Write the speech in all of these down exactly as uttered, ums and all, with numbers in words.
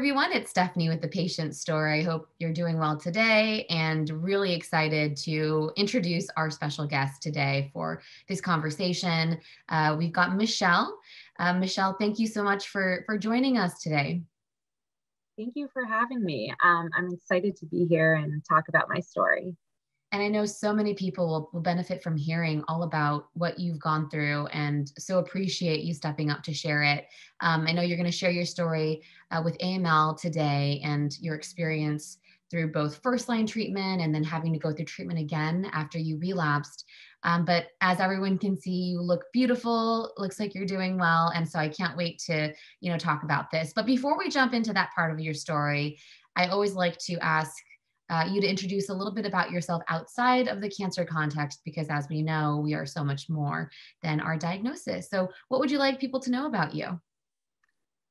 everyone. It's Stephanie with The Patient Story. I hope you're doing well today and really excited to introduce our special guest today for this conversation. Uh, we've got Michelle. Uh, Michelle, thank you so much for, for joining us today. Thank you for having me. Um, I'm excited to be here and talk about my story. And I know so many people will, will benefit from hearing all about what you've gone through, and so appreciate you stepping up to share it. Um, I know you're going to share your story uh, with A M L today and your experience through both first-line treatment and then having to go through treatment again after you relapsed. Um, but as everyone can see, you look beautiful, looks like you're doing well, and so I can't wait to, you know, talk about this. But before we jump into that part of your story, I always like to ask Uh, you to introduce a little bit about yourself outside of the cancer context, because as we know, we are so much more than our diagnosis. So what would you like people to know about you?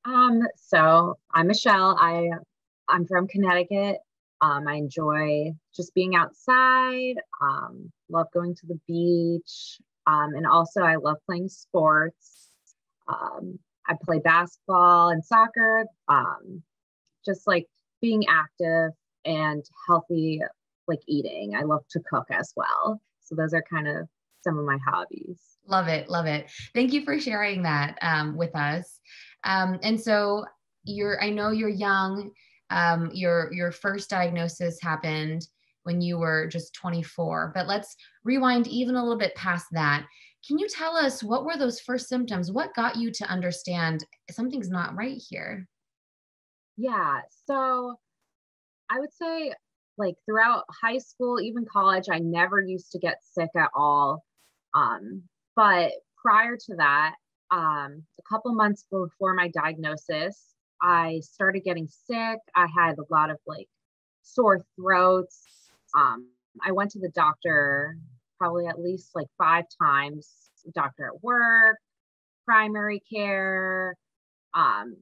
Um, so I'm Michelle. I, I'm from Connecticut. Um, I enjoy just being outside, um, love going to the beach. Um, and also I love playing sports. Um, I play basketball and soccer, um, just like being active and healthy, like eating. I love to cook as well. So those are kind of some of my hobbies. Love it. Love it. Thank you for sharing that um, with us. Um, and so you're, I know you're young. Um, your, your first diagnosis happened when you were just twenty-four, but let's rewind even a little bit past that. Can you tell us, what were those first symptoms? What got you to understand something's not right here? Yeah. So I would say, like, throughout high school, even college, I never used to get sick at all. Um, but prior to that, um, a couple months before my diagnosis, I started getting sick. I had a lot of like sore throats. Um, I went to the doctor probably at least like five times, doctor at work, primary care, um,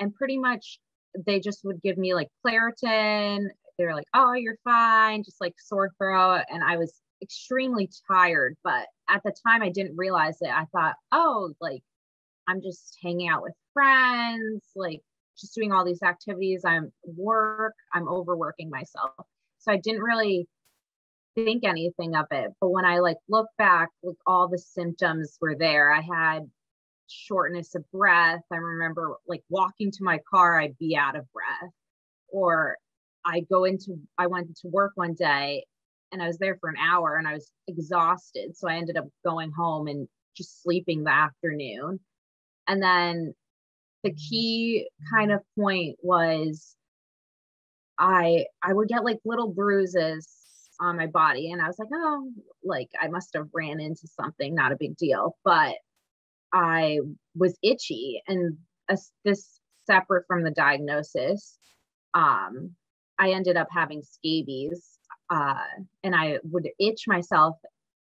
and pretty much they just would give me like Claritin. They were like, oh, you're fine, just like sore throat. And I was extremely tired. But at the time, I didn't realize it. I thought, oh, like, I'm just hanging out with friends, like just doing all these activities. I'm work, I'm overworking myself. So I didn't really think anything of it. But when I like look back, like all the symptoms were there. I had shortness of breath. I remember like walking to my car, I'd be out of breath. Or I go into, I went to work one day and I was there for an hour and I was exhausted. So I ended up going home and just sleeping the afternoon. And then the key kind of point was I, I would get like little bruises on my body. And I was like, oh, like I must have ran into something, not a big deal. But I was itchy, and uh, this separate from the diagnosis, um, I ended up having scabies, uh, and I would itch myself.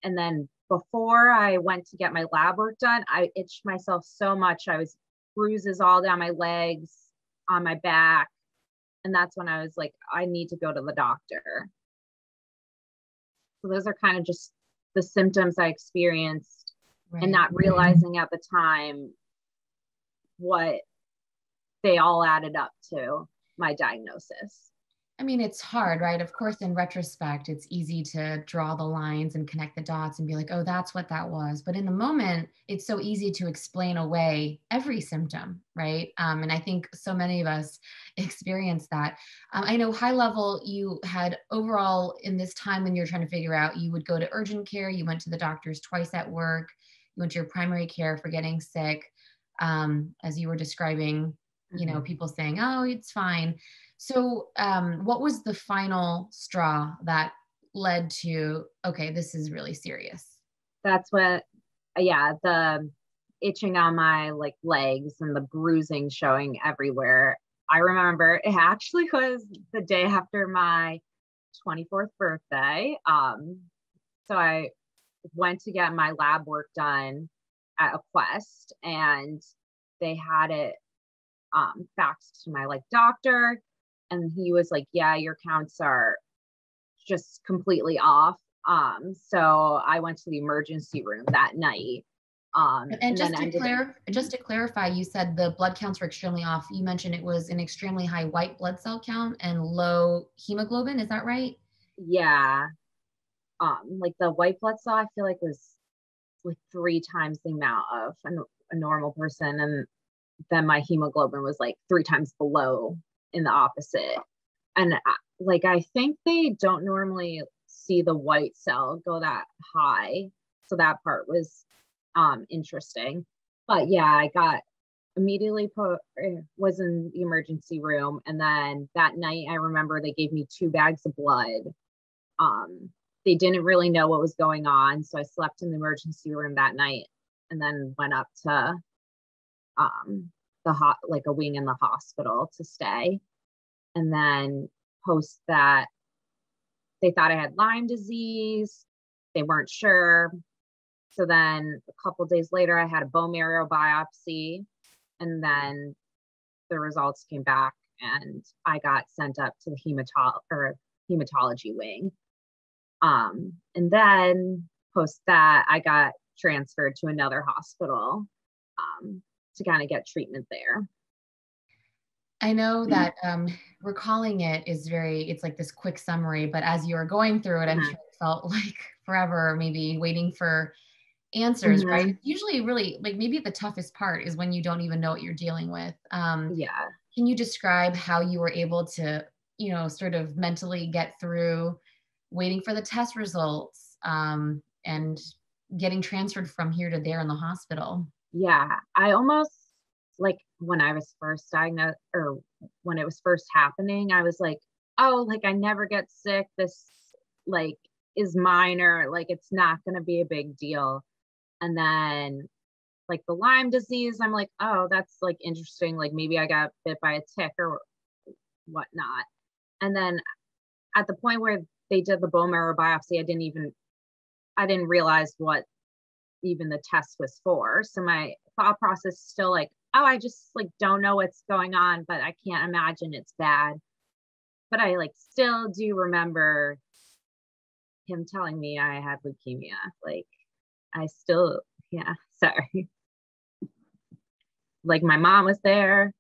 And then before I went to get my lab work done, I itched myself so much. I was bruises all down my legs, on my back. And that's when I was like, I need to go to the doctor. So those are kind of just the symptoms I experienced. Right. And not realizing at the time what they all added up to my diagnosis. I mean, it's hard, right? Of course, in retrospect, it's easy to draw the lines and connect the dots and be like, oh, that's what that was. But in the moment, it's so easy to explain away every symptom, right? Um, and I think so many of us experience that. Um, I know high level, you had overall in this time when you're trying to figure out, you would go to urgent care, you went to the doctors twice at work, you went to your primary care for getting sick, um, as you were describing, you know, people saying, oh, it's fine. So um, what was the final straw that led to, okay, this is really serious? That's what, yeah, the itching on my like legs and the bruising showing everywhere. I remember it actually was the day after my twenty-fourth birthday. Um, so I went to get my lab work done at a Quest, and they had it um, faxed to my like doctor. And he was like, yeah, your counts are just completely off. Um, so I went to the emergency room that night Um, and, and just to clar- just to clarify, you said the blood counts were extremely off. You mentioned it was an extremely high white blood cell count and low hemoglobin. Is that right? Yeah. Um, like the white blood cell, I feel like was like three times the amount of a, a normal person. And then my hemoglobin was like three times below in the opposite. And I, like, I think they don't normally see the white cell go that high. So that part was um, interesting. But yeah, I got immediately put, was in the emergency room. And then that night, I remember they gave me two bags of blood. Um, they didn't really know what was going on. So I slept in the emergency room that night and then went up to um, the hot, like a wing in the hospital to stay. And then post that, they thought I had Lyme disease. They weren't sure. So then a couple of days later, I had a bone marrow biopsy. And then the results came back and I got sent up to the hematolo- or hematology wing. Um, and then post that, I got transferred to another hospital um, to kind of get treatment there. I know that um, recalling it is very, it's like this quick summary, but as you were going through it, I'm mm-hmm. sure it felt like forever, maybe waiting for answers, mm-hmm. right? Usually really, like maybe the toughest part is when you don't even know what you're dealing with. Um, yeah. Can you describe how you were able to, you know, sort of mentally get through waiting for the test results um, and getting transferred from here to there in the hospital? Yeah, I almost like, when I was first diagnosed or when it was first happening, I was like, oh, like I never get sick. This like is minor, like it's not going to be a big deal. And then like the Lyme disease, I'm like, oh, that's like interesting. Like maybe I got bit by a tick or whatnot. And then at the point where they did the bone marrow biopsy, I didn't even, I didn't realize what even the test was for. So my thought process is still like, oh, I just like don't know what's going on, but I can't imagine it's bad. But I like still do remember him telling me I had leukemia. Like I still, yeah, sorry. Like my mom was there.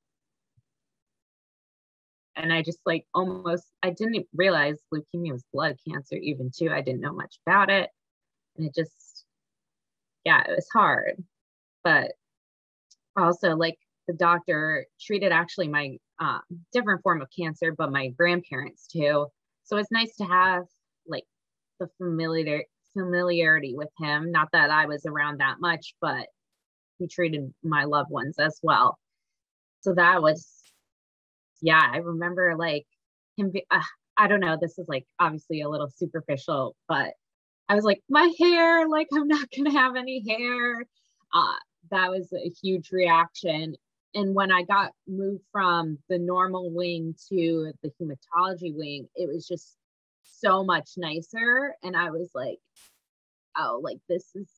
And I just like almost, I didn't realize leukemia was blood cancer even too. I didn't know much about it. And it just, yeah, it was hard. But also, like the doctor treated actually my um, different form of cancer, but my grandparents too. So it's nice to have like the familiar familiarity with him. Not that I was around that much, but he treated my loved ones as well. So that was, yeah, I remember like him. Be, uh, I don't know. This is like obviously a little superficial, but I was like, my hair, like I'm not gonna have any hair. Uh, That was a huge reaction. And when I got moved from the normal wing to the hematology wing, it was just so much nicer. And I was like, oh, like this is,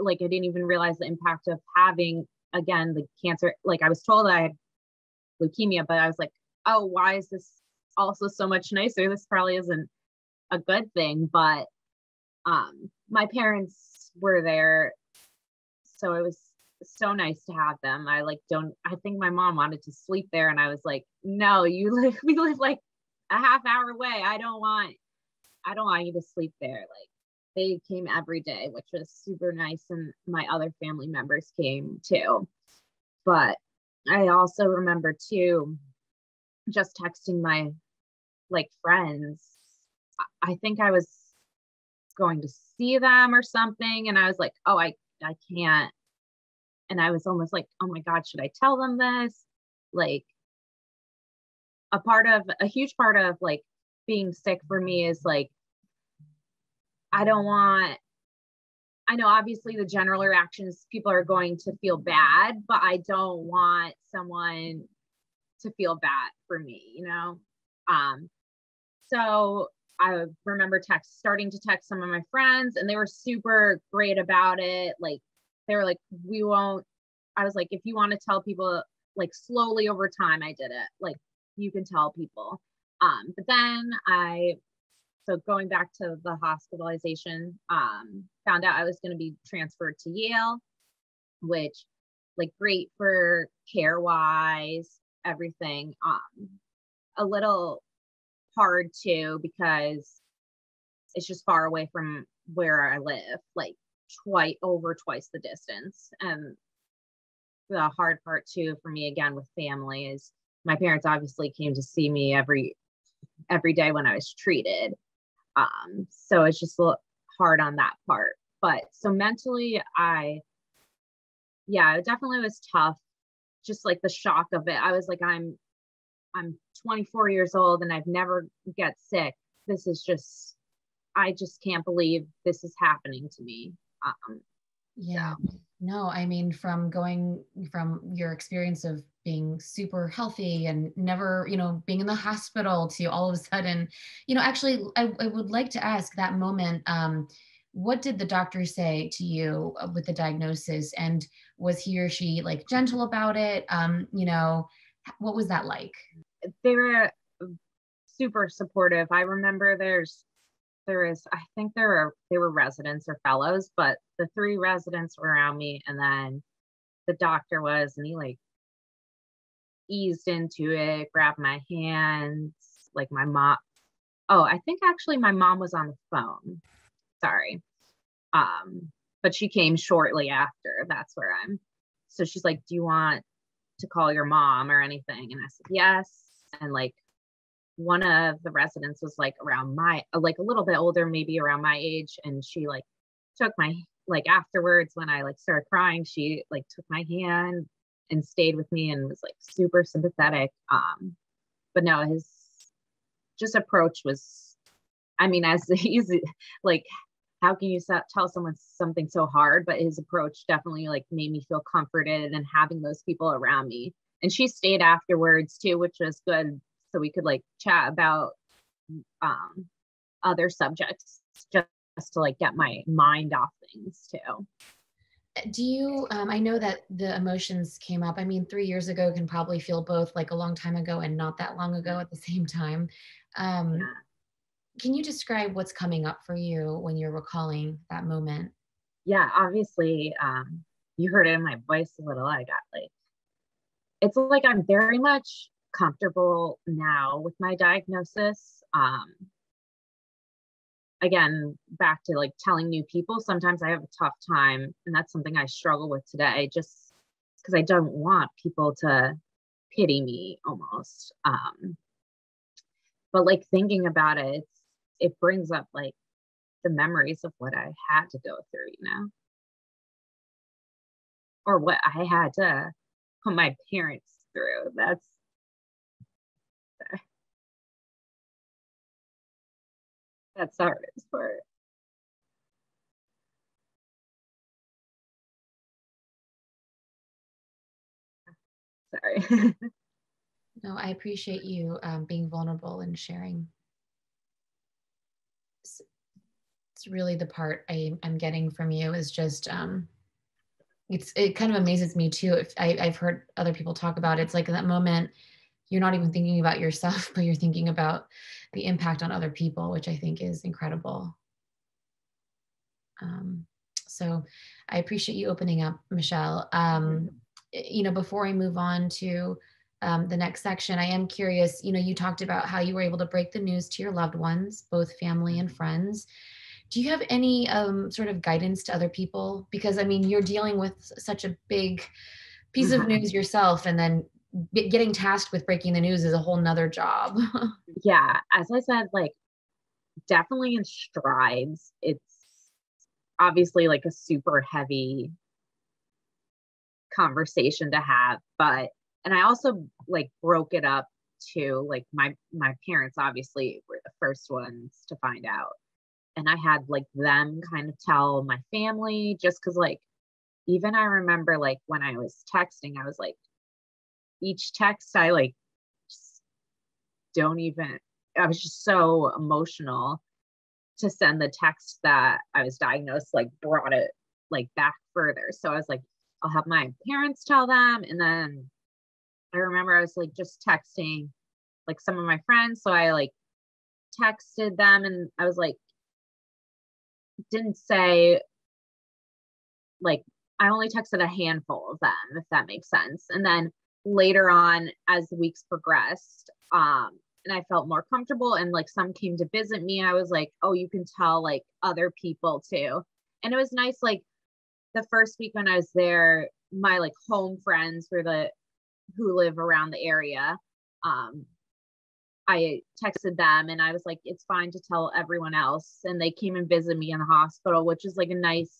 like I didn't even realize the impact of having, again, the cancer. Like I was told I had leukemia, but I was like, oh, why is this also so much nicer? This probably isn't a good thing. But um, my parents were there. So it was so nice to have them. I like don't, I think my mom wanted to sleep there. And I was like, no, you live, we live like a half hour away. I don't want, I don't want you to sleep there. Like they came every day, which was super nice. And my other family members came too. But I also remember too, just texting my like friends. I think I was going to see them or something. And I was like, oh, I I can't. And I was almost like, oh my God, should I tell them this? Like a part of, a huge part of like being sick for me is like, I don't want, I know obviously the general reaction is people are going to feel bad, but I don't want someone to feel bad for me, you know? Um, so I remember text starting to text some of my friends and they were super great about it. Like they were like, we won't, I was like, if you want to tell people like slowly over time, I did it. Like you can tell people. Um, but then I so going back to the hospitalization, um, found out I was going to be transferred to Yale, which like great for care wise, everything, um, a little hard too, because it's just far away from where I live, like twice over twice the distance. And the hard part too, for me, again, with family is my parents obviously came to see me every, every day when I was treated. Um, so it's just a little hard on that part, but so mentally I, yeah, it definitely was tough. Just like the shock of it. I was like, I'm, I'm twenty-four years old and I've never get sick. This is just, I just can't believe this is happening to me. Um, yeah. So. No, I mean, from going from your experience of being super healthy and never, you know, being in the hospital to all of a sudden, you know, actually, I, I would like to ask that moment, um, what did the doctor say to you with the diagnosis? And was he or she like gentle about it? Um, you know, what was that like? They were super supportive. I remember there's, there is, I think there were, they were residents or fellows, but the three residents were around me. And then the doctor was, and he like eased into it, grabbed my hands, like my mom. Oh, I think actually my mom was on the phone. Sorry. Um, but she came shortly after. That's where I'm. So she's like, do you want to call your mom or anything? And I said, yes. And like, one of the residents was like around my, like a little bit older, maybe around my age. And she like took my, like afterwards when I like started crying, she like took my hand and stayed with me and was like super sympathetic. Um, but no, his just approach was, I mean, as easy, like, how can you tell someone something so hard? But his approach definitely like made me feel comforted and having those people around me. And she stayed afterwards too, which was good. So we could like chat about um, other subjects just, just to like get my mind off things too. Do you, um, I know that the emotions came up. I mean, three years ago can probably feel both like a long time ago and not that long ago at the same time. Um, yeah. Can you describe what's coming up for you when you're recalling that moment? Yeah, obviously, um, you heard it in my voice a little. I got like, it's like I'm very much comfortable now with my diagnosis. Um, again, back to like telling new people, sometimes I have a tough time, and that's something I struggle with today, just because I don't want people to pity me almost. Um, but like thinking about it, it's, it brings up like the memories of what I had to go through, you know, or what I had to put my parents through. That's That's the hardest part. Sorry. No, I appreciate you um, being vulnerable and sharing. It's, it's really the part I, I'm getting from you is just, um, it's it kind of amazes me too. If I, I've heard other people talk about it. It's like in that moment, you're not even thinking about yourself, but you're thinking about the impact on other people, which I think is incredible. Um, so I appreciate you opening up, Michelle. Um, you know, before I move on to um, the next section, I am curious, you know, you talked about how you were able to break the news to your loved ones, both family and friends. Do you have any um, sort of guidance to other people? Because I mean, you're dealing with such a big piece of news yourself, and then getting tasked with breaking the news is a whole nother job. Yeah. As I said, like definitely in strides, it's obviously like a super heavy conversation to have, but, and I also like broke it up to like my, my parents obviously were the first ones to find out. And I had like them kind of tell my family just cause like, even I remember like when I was texting, I was like, each text I like just don't even, I was just so emotional to send the text that I was diagnosed, like brought it like back further. So I was like, I'll have my parents tell them. And then I remember I was like just texting like some of my friends. So I like texted them and I was like, didn't say, like, I only texted a handful of them, if that makes sense. And then later on, as the weeks progressed, um, and I felt more comfortable and like some came to visit me, I was like, oh, you can tell like other people too. And it was nice. Like the first week when I was there, my like home friends were the, who live around the area. Um, I texted them and I was like, it's fine to tell everyone else. And they came and visited me in the hospital, which is like a nice,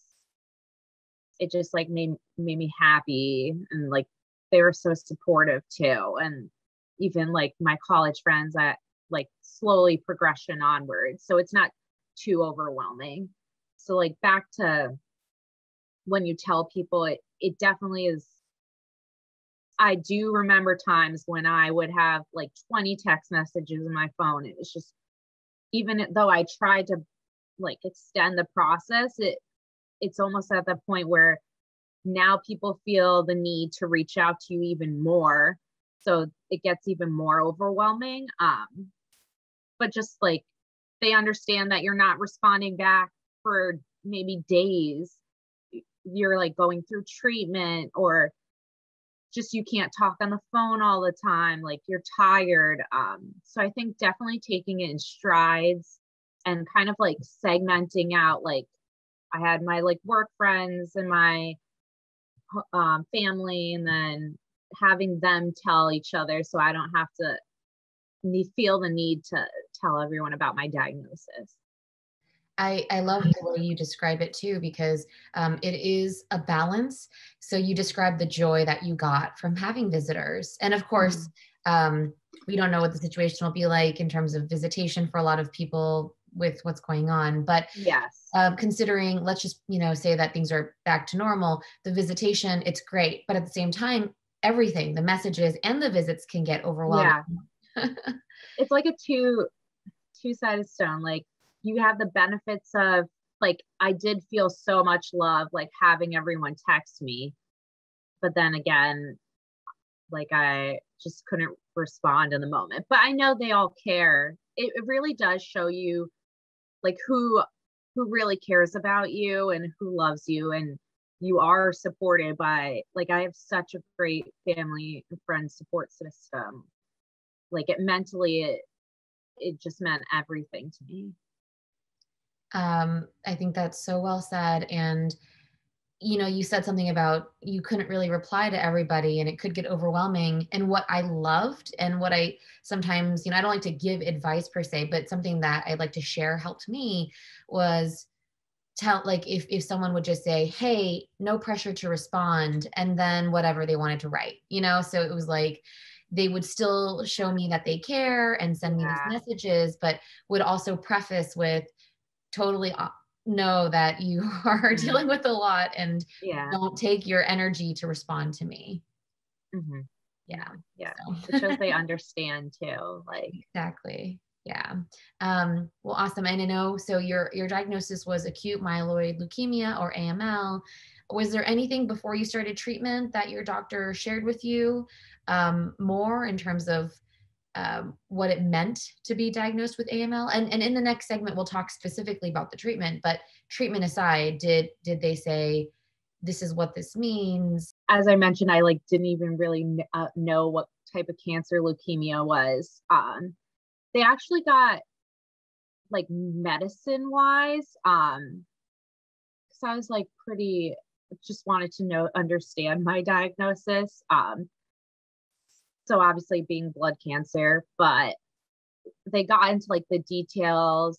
it just like made, made me happy. And like, they were so supportive too. And even like my college friends, I like slowly progression onward. So it's not too overwhelming. So like back to when you tell people, it, it definitely is. I do remember times when I would have like twenty text messages in my phone. It was just, even though I tried to like extend the process, it it's almost at the point where now people feel the need to reach out to you even more. So it gets even more overwhelming. Um, but just like, they understand that you're not responding back for maybe days. You're like going through treatment, or just you can't talk on the phone all the time, like you're tired. Um, so I think definitely taking it in strides and kind of like segmenting out, like I had my like work friends and my um, family, and then having them tell each other so I don't have to feel the need to tell everyone about my diagnosis. I, I love the way you describe it too, because um, it is a balance. So you described the joy that you got from having visitors. And of course, um, we don't know what the situation will be like in terms of visitation for a lot of people with what's going on. But yes, uh, considering, let's just, you know, say that things are back to normal, the visitation, it's great. But at the same time, everything, the messages and the visits can get overwhelming. Yeah. It's like a two, two-sided stone. Like, you have the benefits of like, I did feel so much love, like having everyone text me, but then again, like I just couldn't respond in the moment, but I know they all care. It, it really does show you like who, who really cares about you and who loves you. And you are supported by, like, I have such a great family and friend support system. Like it mentally, it, it just meant everything to me. Um, I think that's so well said. And, you know, you said something about you couldn't really reply to everybody and it could get overwhelming. And what I loved and what I sometimes, you know, I don't like to give advice per se, but something that I'd like to share helped me was tell, like, if, if someone would just say, hey, no pressure to respond. And then whatever they wanted to write, you know, so it was like, they would still show me that they care and send me yeah. these messages, but would also preface with, totally know that you are dealing with a lot and yeah. don't take your energy to respond to me. Mm-hmm. Yeah. Yeah. So. It shows they understand too. Like exactly. Yeah. Um, well, awesome. And I know, so your, your diagnosis was acute myeloid leukemia or A M L. Was there anything before you started treatment that your doctor shared with you um, more in terms of Um, what it meant to be diagnosed with A M L? And, and in the next segment, we'll talk specifically about the treatment, but treatment aside, did, did they say, this is what this means? As I mentioned, I like didn't even really uh, know what type of cancer leukemia was. Um, they actually got like medicine wise. Um, cause I was like pretty, just wanted to know, understand my diagnosis. Um, So obviously being blood cancer, but they got into like the details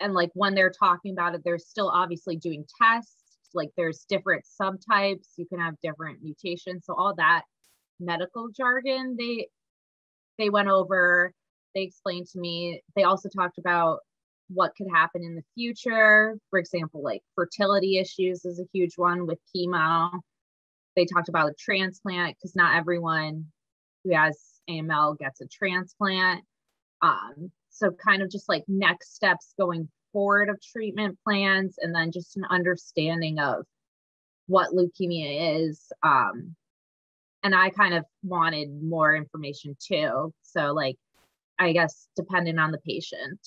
and like when they're talking about it, they're still obviously doing tests. Like there's different subtypes. You can have different mutations. So all that medical jargon, they, they went over, they explained to me. They also talked about what could happen in the future. For example, like fertility issues is a huge one with chemo. They talked about a transplant because not everyone who has A M L gets a transplant. Um, so kind of just like next steps going forward of treatment plans, and then just an understanding of what leukemia is. Um, and I kind of wanted more information too. So like, I guess, depending on the patient,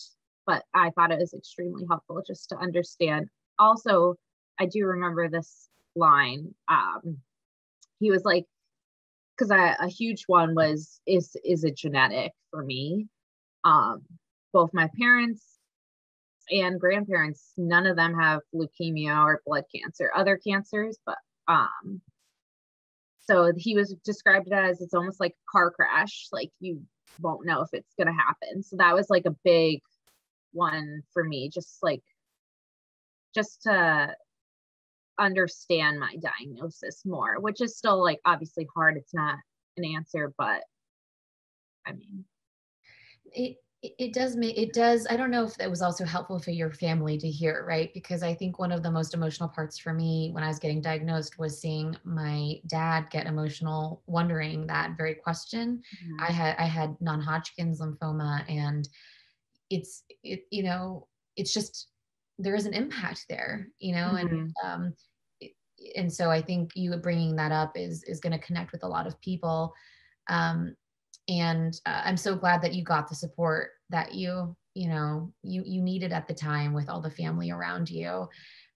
but I thought it was extremely helpful just to understand. Also, I do remember this line. Um, he was like, because a huge one was, is, is it genetic for me? Um, both my parents and grandparents, none of them have leukemia or blood cancer, other cancers, but um, so he was described it as, it's almost like a car crash, like you won't know if it's going to happen. So that was like a big one for me, just like, just to understand my diagnosis more, which is still like obviously hard. It's not an answer, but I mean, it it does make it does. I don't know if that was also helpful for your family to hear, right? Because I think one of the most emotional parts for me when I was getting diagnosed was seeing my dad get emotional, wondering that very question. Mm-hmm. I had I had non-Hodgkin's lymphoma, and it's it you know it's just there is an impact there, you know, mm-hmm. and um, and so I think you bringing that up is is going to connect with a lot of people. Um, And uh, I'm so glad that you got the support that you, you know, you, you needed at the time with all the family around you.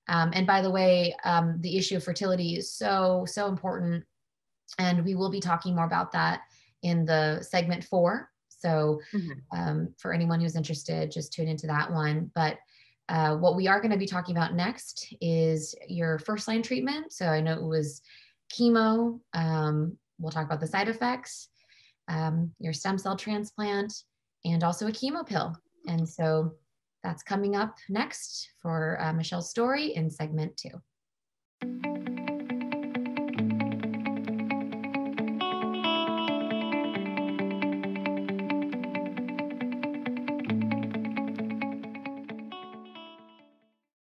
Um, and by the way, um, the issue of fertility is so, so important. And we will be talking more about that in the segment four. So mm-hmm. um, for anyone who's interested, just tune into that one. But uh, what we are going to be talking about next is your first line treatment. So I know it was chemo. Um, we'll talk about the side effects. Um, your stem cell transplant, and also a chemo pill. And so that's coming up next for uh, Michelle's story in segment two.